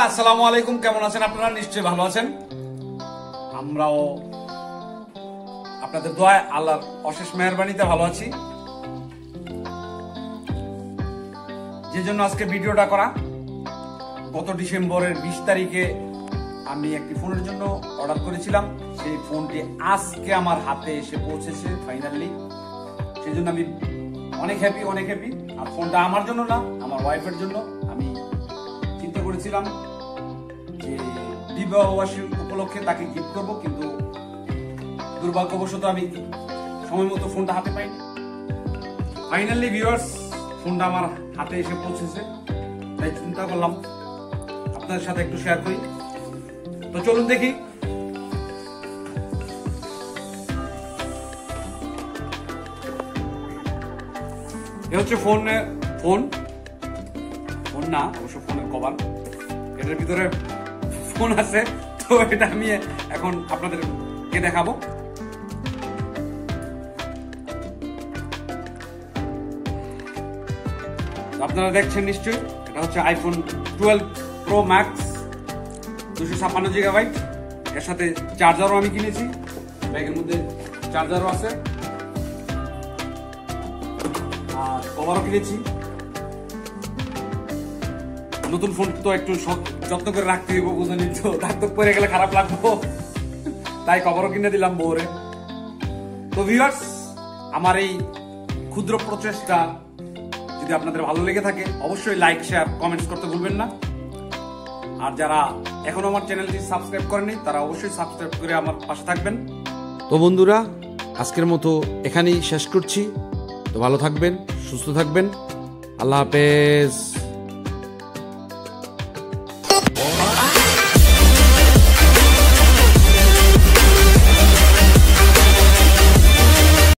বন্ধুরা, আসসালামু আলাইকুম। কেমন আছেন আপনারা? নিশ্চয়ই ভালো আছেন। আমরাও আপনাদের দোয়ায়, আল্লাহর অশেষ মেহেরবানিতে ভালো আছি, যে জন্য আজকে ভিডিওটা করা। গত ডিসেম্বরের 20 তারিখে আমি একটি ফোনের জন্য অর্ডার করেছিলাম, সেই ফোনটি আজকে আমার হাতে এসে পৌঁছেছে ফাইনালি। সেই জন্য আমি অনেক হ্যাপি, অনেক হ্যাপি। আর ফোনটা আমার জন্য না, আমার ওয়াইফের জন্য। আমি চিন্তা করেছিলাম যে বিবাহবার্ষিকী উপলক্ষে তাকে গিফট করবো, কিন্তু দুর্ভাগ্যবশত আমি সময় মতো ফোনটা হাতে পাইনি। ফাইনালি ভিউয়ার্স, ফোনটা আমার হাতে এসে পৌঁছেছে, তাই চিন্তা করলাম আপনাদের সাথে একটু শেয়ার করি। তো চলুন দেখি। এ হচ্ছে ফোন না, অবশ্য ফোনের কভার। এটার ভিতরে ফোন আছে, তো এটা আমি এখন আপনাদেরকে দেখাবো। আপনারা দেখছেন নিশ্চয়ই, এটা হচ্ছে আইফোন 12 প্রো ম্যাক্স 256 GB। এর সাথে চার্জারও আমি কিনেছি, ব্যাগের মধ্যে চার্জারও আছে, আর কভারও কিনেছি। নতুন ফোন তো একটু যত্ন করে রাখতে হইব, বুঝলেন তো, ডাক্তার পরে গেলে খারাপ লাগবো, তাই কভারও কিনে দিলাম বউরে। তো ভিউয়ার্স, আমার এই ক্ষুদ্র প্রচেষ্টা যদি আপনাদের ভালো লেগে থাকে, অবশ্যই লাইক, শেয়ার, কমেন্টস করতে ভুলবেন না। আর যারা এখনো আমার চ্যানেলটি সাবস্ক্রাইব করেননি, তারা অবশ্যই সাবস্ক্রাইব করে আমার পাশে থাকবেন। তো বন্ধুরা, আজকের মতো এখানেই শেষ করছি। তো ভালো থাকবেন, সুস্থ থাকবেন। আল্লাহ হাফেজ।